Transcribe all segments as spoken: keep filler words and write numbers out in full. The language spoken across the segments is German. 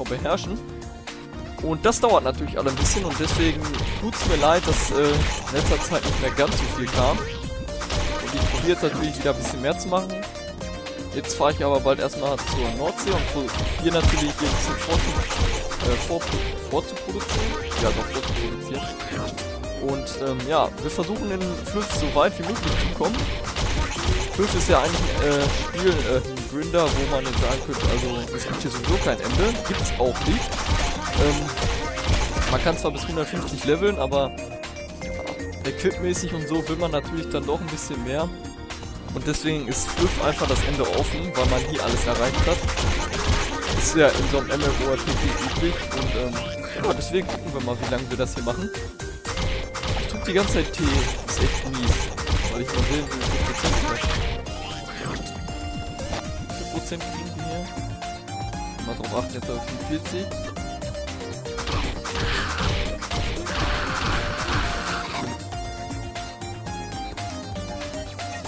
auch beherrschen. Und das dauert natürlich alle ein bisschen und deswegen tut es mir leid, dass äh, in letzter Zeit nicht mehr ganz so viel kam. Und ich probiere jetzt natürlich wieder ein bisschen mehr zu machen. Jetzt fahre ich aber bald erstmal zur Nordsee und probiere natürlich hier ein bisschen vorzuproduzieren. Äh, ja, doch vorzuproduzieren. Und ähm, ja, wir versuchen in Flyff so weit wie möglich zu kommen. Flyff ist ja eigentlich ein äh, Spiel, äh, ein Grinder, wo man jetzt sagen könnte, also es gibt hier sowieso kein Ende, gibt es auch nicht. Ähm, man kann zwar bis hundertfünfzig leveln, aber ja, equipmäßig und so will man natürlich dann doch ein bisschen mehr. Und deswegen ist Flyff einfach das Ende offen, weil man hier alles erreicht hat. Ist ja in so einem M M O R T üblich und ähm, ja, deswegen gucken wir mal, wie lange wir das hier machen. Ich drücke die ganze Zeit T, ist echt mies, weil ich mal sehen will, wie viel Prozent ich habe. Wie viel Prozent kriegen wir hier? Mal drauf achten, jetzt habe ich fünfundvierzig.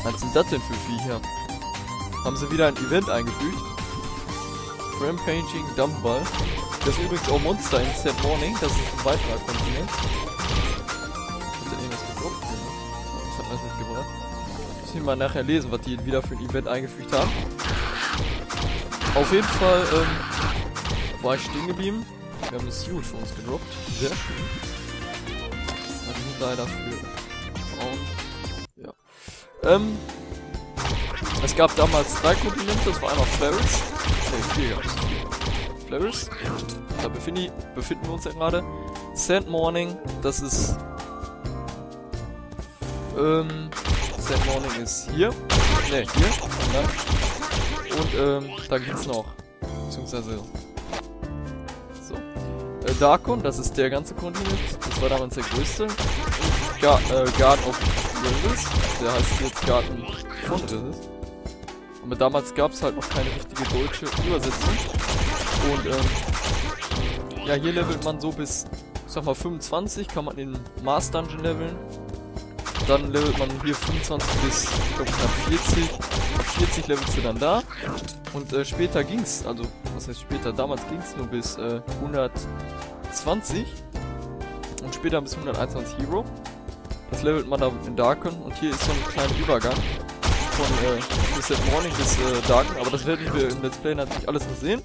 Was sind das denn für Viecher? Haben sie wieder ein Event eingefügt? Rampaging Ball. Das ist übrigens auch Monster in Stead Morning, das ist ein weiterer Kontinent. Hat er irgendwas gedruckt? Das hat das nicht gebracht. Müssen wir mal nachher lesen, was die wieder für ein Event eingefügt haben. Auf jeden Fall ähm, war ich stehen geblieben. Wir haben das Huge für uns gedroppt. Sehr schön. Das ist leider für Frauen. Ähm, es gab damals drei Kontinente, das war einmal Flairish, ne, vier gab's. Flairish, da befind befinden wir uns ja gerade. Sand Morning, das ist, ähm, Sand Morning ist hier, ne, hier, und ähm, da gibt's noch, beziehungsweise, so, äh, Darkon, das ist der ganze Kontinent, das war damals der größte, Ga äh, Guard of Levels, der heißt jetzt Garten von Levels. Aber damals gab es halt noch keine richtige deutsche Übersetzung. Und ähm, ja, hier levelt man so bis, ich sag mal, fünfundzwanzig, kann man in Mars Dungeon leveln. Dann levelt man hier fünfundzwanzig bis, ich glaube, vierzig. Ab vierzig levelst du dann da. Und äh, später ging's, also, was heißt später? Damals ging's nur bis äh, hundertzwanzig. Und später bis hunderteinundzwanzig Hero. Das levelt man da in Darkon und hier ist so ein kleiner Übergang von äh, Stead Morning bis äh, Darkon, aber das werden wir im Let's Play natürlich alles noch sehen.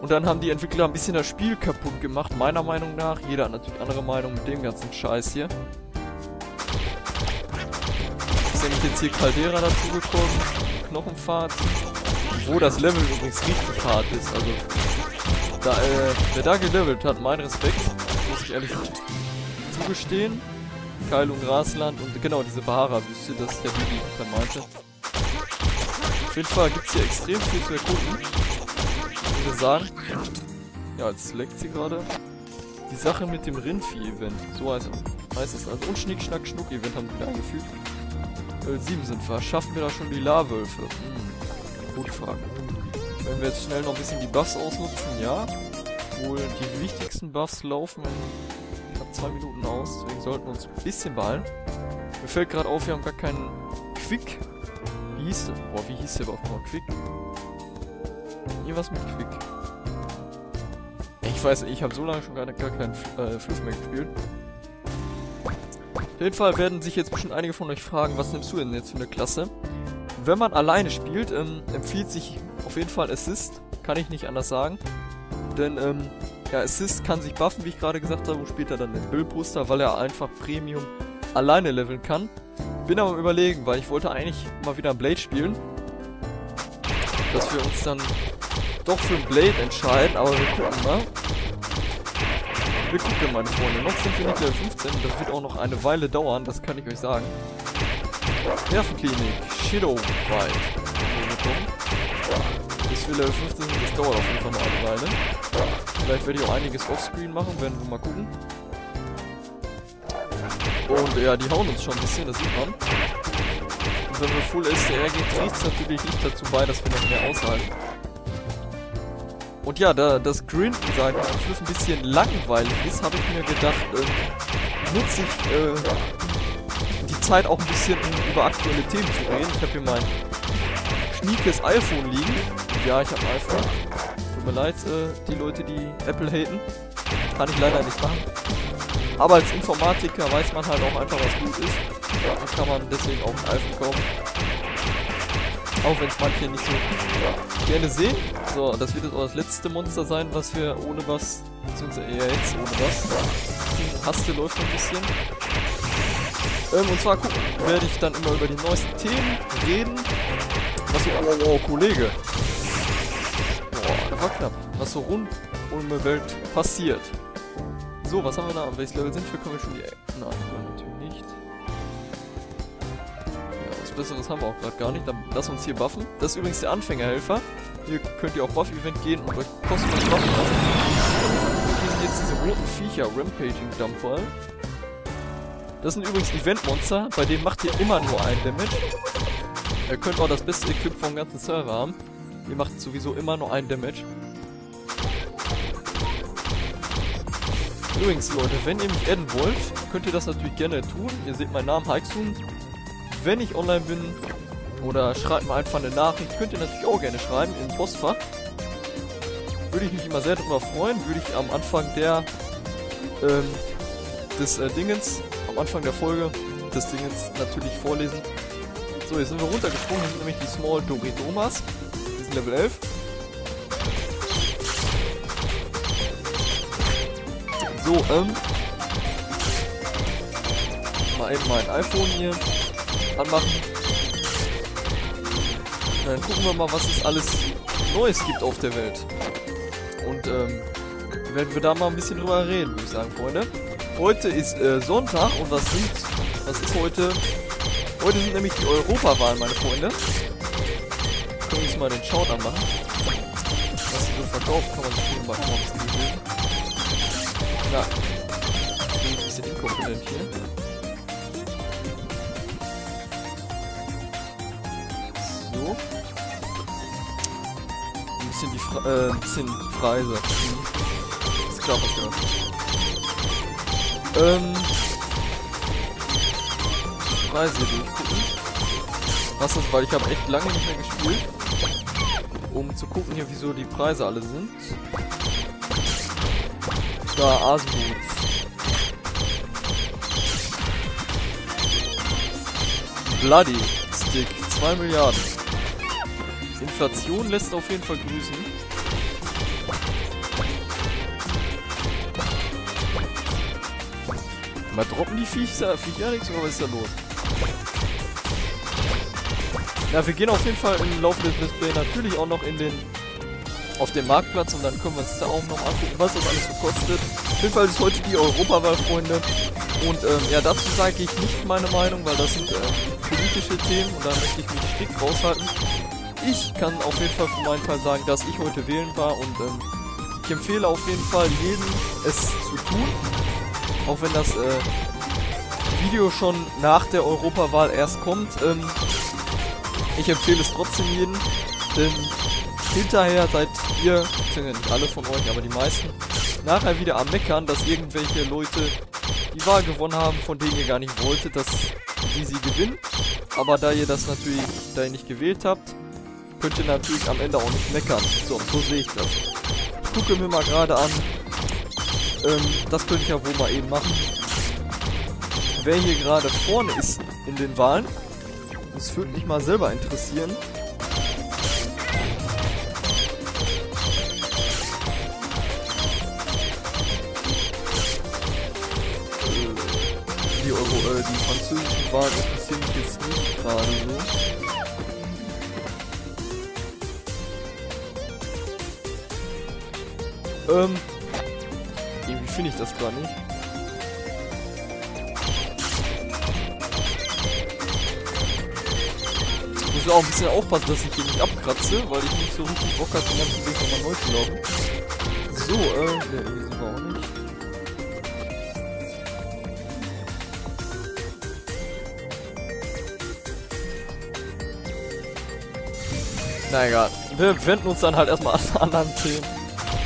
Und dann haben die Entwickler ein bisschen das Spiel kaputt gemacht, meiner Meinung nach. Jeder hat natürlich andere Meinung mit dem ganzen Scheiß hier. Ist nämlich jetzt hier Caldera dazugekommen, Knochenfahrt, wo das Level übrigens richtig hart ist. Also, da, äh, wer da gelevelt hat, mein Respekt, muss ich ehrlich zugestehen. Keil und Grasland und genau diese Bahara-Wüste, das ist ja die, die ich da meinte. Auf jeden Fall gibt es hier extrem viel zu erkunden. Ich würde sagen, ja, jetzt leckt sie gerade. Die Sache mit dem Rindvieh-Event, so heißt es. Also und Schnick-Schnack-Schnuck-Event haben wir da eingefügt. Level sieben sind wir, schaffen wir da schon die Larwölfe? Hm, gute Frage. Wenn wir jetzt schnell noch ein bisschen die Buffs ausnutzen, ja. Wohl die wichtigsten Buffs laufen in zwei Minuten aus, deswegen sollten wir uns ein bisschen beeilen. Mir fällt gerade auf, wir haben gar keinen Quick. Wie hieß der? Boah, wie hieß der überhaupt mal? Quick? Hier was mit Quick. Ich weiß nicht, ich habe so lange schon gar, gar keinen äh, Fluss mehr gespielt. Auf jeden Fall werden sich jetzt bestimmt einige von euch fragen, was nimmst du denn jetzt für eine Klasse? Wenn man alleine spielt, ähm, empfiehlt sich auf jeden Fall Assist. Kann ich nicht anders sagen. Denn, ähm, ja, Assist kann sich buffen, wie ich gerade gesagt habe, und später dann den Build Booster, weil er einfach Premium alleine leveln kann. Bin aber am Überlegen, weil ich wollte eigentlich mal wieder ein Blade spielen. Dass wir uns dann doch für ein Blade entscheiden, aber wir gucken mal. Wir gucken, meine Freunde. Noch sind wir nicht Level fünfzehn, das wird auch noch eine Weile dauern, das kann ich euch sagen. Nervenklinik, Shadow, weit. Bis wir Level fünfzehn sind, das dauert auf jeden Fall noch eine Weile. Vielleicht werde ich auch einiges offscreen machen, werden wir mal gucken. Und ja, die hauen uns schon ein bisschen, das sieht man. Und wenn wir Full S R gehen, trägt es natürlich nicht dazu bei, dass wir noch mehr aushalten. Und ja, da das Grinden, sagen wir, Flyff ein bisschen langweilig ist, habe ich mir gedacht, äh, nutze ich äh, die Zeit auch ein bisschen, um über aktuelle Themen zu reden. Ich habe hier mein schniekes iPhone liegen. Und ja, ich habe ein iPhone. tut mir leid, äh, die Leute, die Apple haten. Kann ich leider nicht machen. Aber als Informatiker weiß man halt auch einfach, was gut ist. Ja, dann kann man deswegen auch ein iPhone kaufen. Auch wenn es manche nicht so ja, gerne sehen. So, das wird jetzt auch das letzte Monster sein, was wir ohne was, beziehungsweise eher jetzt ohne was. Die Haste läuft ein bisschen. Ähm, und zwar gucken, werde ich dann immer über die neuesten Themen reden. Was so, oh, oh Kollege. Boah, das war knapp. Was so rund um die Welt passiert. So, was haben wir da? An welches Level sind wir? Können wir schon die... Nein, natürlich nicht. Ja, was Besseres haben wir auch gerade gar nicht. Dann lass uns hier buffen. Das ist übrigens der Anfängerhelfer. Hier könnt ihr auch Buff-Event gehen und euch kostenlos buffen lassen. Hier sind jetzt diese roten Viecher. Rampaging Ball. Das sind übrigens Event-Monster. Bei denen macht ihr immer nur ein Damage. Ihr könnt auch das beste Equip vom ganzen Server haben. Ihr macht sowieso immer nur ein Damage. Übrigens Leute, wenn ihr mich adden wollt, könnt ihr das natürlich gerne tun. Ihr seht meinen Namen, Haixun. Wenn ich online bin oder schreibt mir einfach eine Nachricht, könnt ihr natürlich auch gerne schreiben im Postfach. Würde ich mich immer sehr darüber freuen, würde ich am Anfang der ähm, des äh, Dingens, am Anfang der Folge des Dingens natürlich vorlesen. So, jetzt sind wir runtergesprungen, das sind nämlich die Small Doridomas. Die sind Level elf. So, ähm, mal eben mein iPhone hier anmachen. Dann gucken wir mal, was es alles Neues gibt auf der Welt. Und ähm, werden wir da mal ein bisschen drüber reden, würde ich sagen, Freunde. Heute ist äh, Sonntag und was sind, was ist heute? Heute sind nämlich die Europawahlen, meine Freunde. Können wir uns mal den Shout anmachen. Was hier so verkauft, kann man sich hier mal kaufen. Ja, ich bin ein bisschen inkompetent hier. So. Ein bisschen die Fre äh, ein bisschen Preise. Mhm. Ist klar, was gehört. Ähm. Preise durchgucken. Was das, weil ich habe echt lange nicht mehr gespielt. Um zu gucken hier, wieso die Preise alle sind. Da, Asmod. Bloody Stick. zwei Milliarden. Inflation lässt auf jeden Fall grüßen. Mal droppen die Viecher, Viecher nichts, oder was ist da los? Ja, wir gehen auf jeden Fall im Laufe des Display natürlich auch noch in den... auf dem Marktplatz und dann können wir uns da auch noch angucken, was das alles so kostet. Auf jeden Fall ist heute die Europawahl, Freunde. Und ähm, ja, dazu sage ich nicht meine Meinung, weil das sind ähm, politische Themen und da möchte ich mich strikt raushalten. Ich kann auf jeden Fall für meinen Teil sagen, dass ich heute wählen war und ähm, ich empfehle auf jeden Fall jedem, es zu tun. Auch wenn das äh, Video schon nach der Europawahl erst kommt. Ähm, ich empfehle es trotzdem jedem, denn hinterher seid ihr, beziehungsweise nicht alle von euch, aber die meisten, nachher wieder am Meckern, dass irgendwelche Leute die Wahl gewonnen haben, von denen ihr gar nicht wolltet, dass die sie gewinnen. Aber da ihr das natürlich, da ihr nicht gewählt habt, könnt ihr natürlich am Ende auch nicht meckern. So, so sehe ich das. Ich gucke mir mal gerade an. Ähm, das könnte ich ja wohl mal eben machen. Wer hier gerade vorne ist in den Wahlen, das würde mich mal selber interessieren. Die, Euro, äh, die französischen Wahlen interessieren mich jetzt nicht gerade so. Ähm. Irgendwie finde ich das gar nicht. Ich muss auch ein bisschen aufpassen, dass ich hier nicht abkratze, weil ich nicht so richtig Bock habe, den ganzen Weg nochmal neu zu laufen. So, äh, nee, irgendwie sind wir auch nicht. Na egal, wir wenden uns dann halt erstmal an anderen Themen.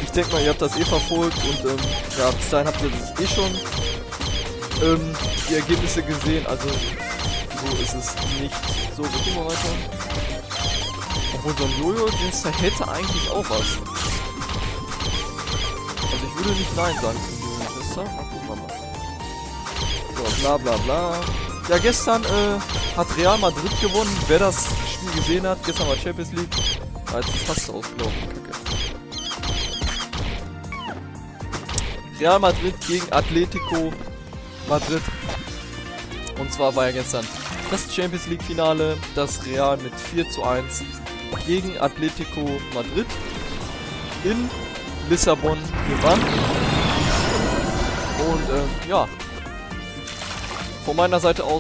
Ich denke mal, ihr habt das eh verfolgt und ähm, ja, bis dahin habt ihr das eh schon ähm, die Ergebnisse gesehen, also so ist es nicht. So, wir gucken mal weiter. Obwohl so ein Jojo-Dienst hätte eigentlich auch was. würde nicht nein sagen zu diesem Geschwister. Mal gucken wir mal. So, bla bla bla. Ja, gestern äh, hat Real Madrid gewonnen. Wer das Spiel gesehen hat, gestern war Champions League. Ah, jetzt ist fast ausgelaufen. Kacke. Real Madrid gegen Atletico Madrid. Und zwar war ja gestern das Champions League Finale, das Real mit vier zu eins gegen Atletico Madrid in Lissabon gewann. Und äh, ja, von meiner Seite aus